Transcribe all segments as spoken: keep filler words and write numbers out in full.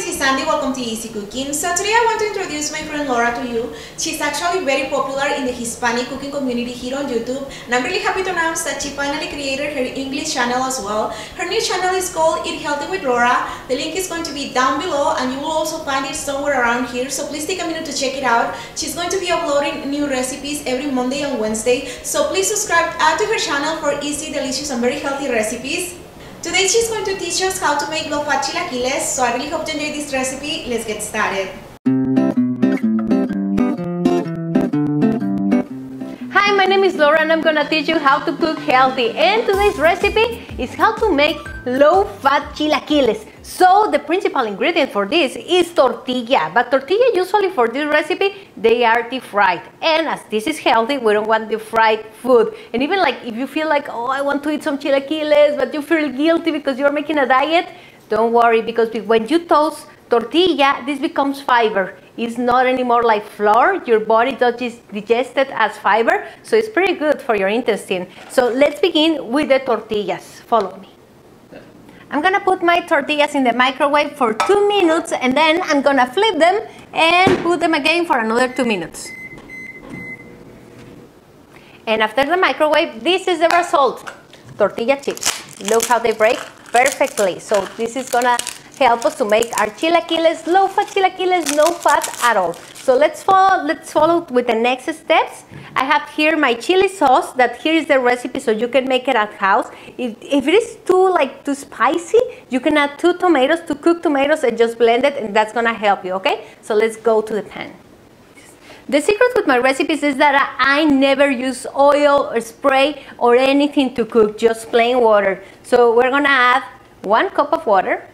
this is Sandy. Welcome to Easy Cooking. So today I want to introduce my friend Laura to you. She's actually very popular in the Hispanic cooking community here on YouTube, and I'm really happy to announce that she finally created her English channel as well. Her new channel is called Eat Healthy with Laura. The link is going to be down below, and you will also find it somewhere around here, so please take a minute to check it out. She's going to be uploading new recipes every Monday and Wednesday, so please subscribe to her channel for easy, delicious and very healthy recipes. Today she's going to teach us how to make low-fat chilaquiles, so I really hope you enjoy this recipe. Let's get started. Hi, my name is Laura and I'm gonna teach you how to cook healthy, and today's recipe is how to make low-fat chilaquiles. So the principal ingredient for this is tortilla, but tortilla usually for this recipe they are deep fried, and as this is healthy we don't want deep fried food. And even like if you feel like, oh, I want to eat some chilaquiles, but you feel guilty because you're making a diet, don't worry, because when you toast tortilla this becomes fiber. It's not anymore like flour, your body does digest it as fiber, so it's pretty good for your intestine. So let's begin with the tortillas, follow me. I'm gonna put my tortillas in the microwave for two minutes and then I'm gonna flip them and put them again for another two minutes. And after the microwave, this is the result. Tortilla chips. Look how they break perfectly. So this is gonna help us to make our chilaquiles, low-fat chilaquiles, no fat at all. So let's follow, let's follow with the next steps. I have here my chili sauce, that here is the recipe, so you can make it at house. If, if it is too like too spicy, you can add two tomatoes, two cooked tomatoes, and just blend it, and that's gonna help you, okay? So let's go to the pan. The secret with my recipes is that I never use oil or spray or anything to cook, just plain water. So we're gonna add one cup of water.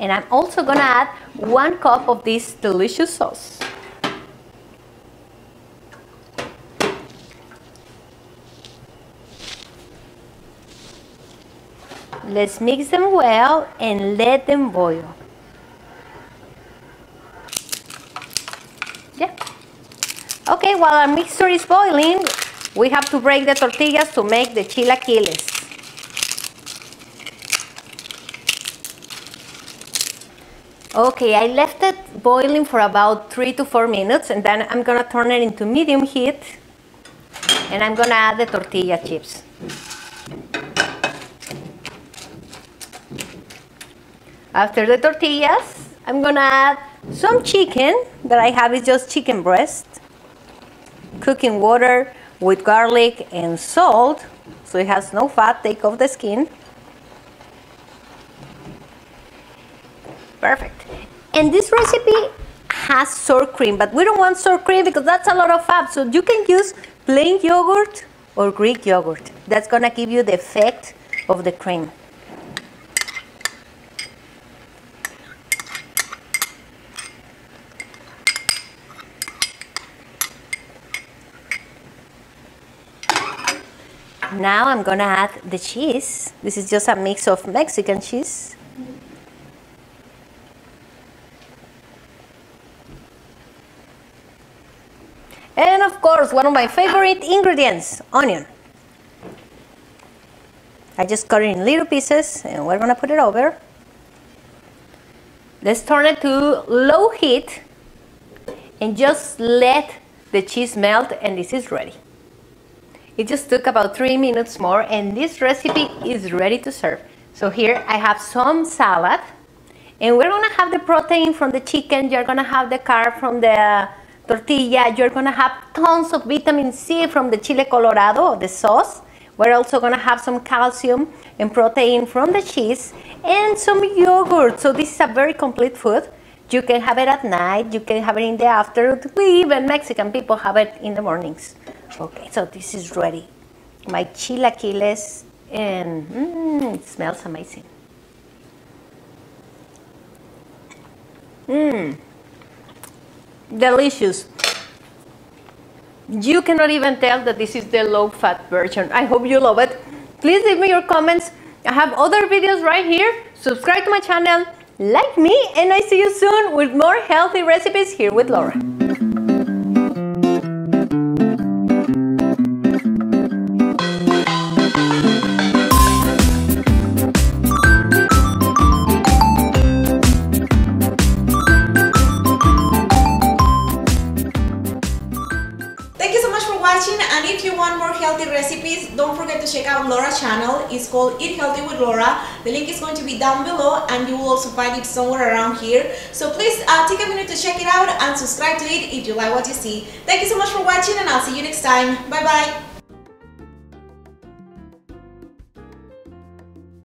And I'm also gonna add one cup of this delicious sauce. Let's mix them well and let them boil. Yeah. Okay, while our mixture is boiling, we have to break the tortillas to make the chilaquiles. Okay, I left it boiling for about three to four minutes and then I'm gonna turn it into medium heat and I'm gonna add the tortilla chips. After the tortillas, I'm gonna add some chicken that I have, is just chicken breast, cooking water with garlic and salt, so it has no fat, take off the skin. Perfect. And this recipe has sour cream, but we don't want sour cream because that's a lot of fat. So you can use plain yogurt or Greek yogurt. That's gonna give you the effect of the cream. Now I'm gonna add the cheese. This is just a mix of Mexican cheese. And of course, one of my favorite ingredients, onion. I just cut it in little pieces and we're gonna put it over. Let's turn it to low heat and just let the cheese melt, and this is ready. It just took about three minutes more and this recipe is ready to serve. So here I have some salad and we're gonna have the protein from the chicken, you're gonna have the carb from the tortilla, you're gonna have tons of vitamin C from the chile colorado, the sauce. We're also gonna have some calcium and protein from the cheese and some yogurt. So this is a very complete food. You can have it at night, you can have it in the afternoon. We even Mexican people have it in the mornings. Okay, so this is ready. My chilaquiles, and mm, it smells amazing. Mmm. Delicious. You cannot even tell that this is the low-fat version. I hope you love it. Please leave me your comments. I have other videos right here. Subscribe to my channel, like me, and I see you soon with more healthy recipes here with Laura. if you want more healthy recipes, don't forget to check out Laura's channel. It's called Eat Healthy with Laura. The link is going to be down below, and you will also find it somewhere around here. So please uh, take a minute to check it out and subscribe to it if you like what you see. Thank you so much for watching, and I'll see you next time. Bye bye.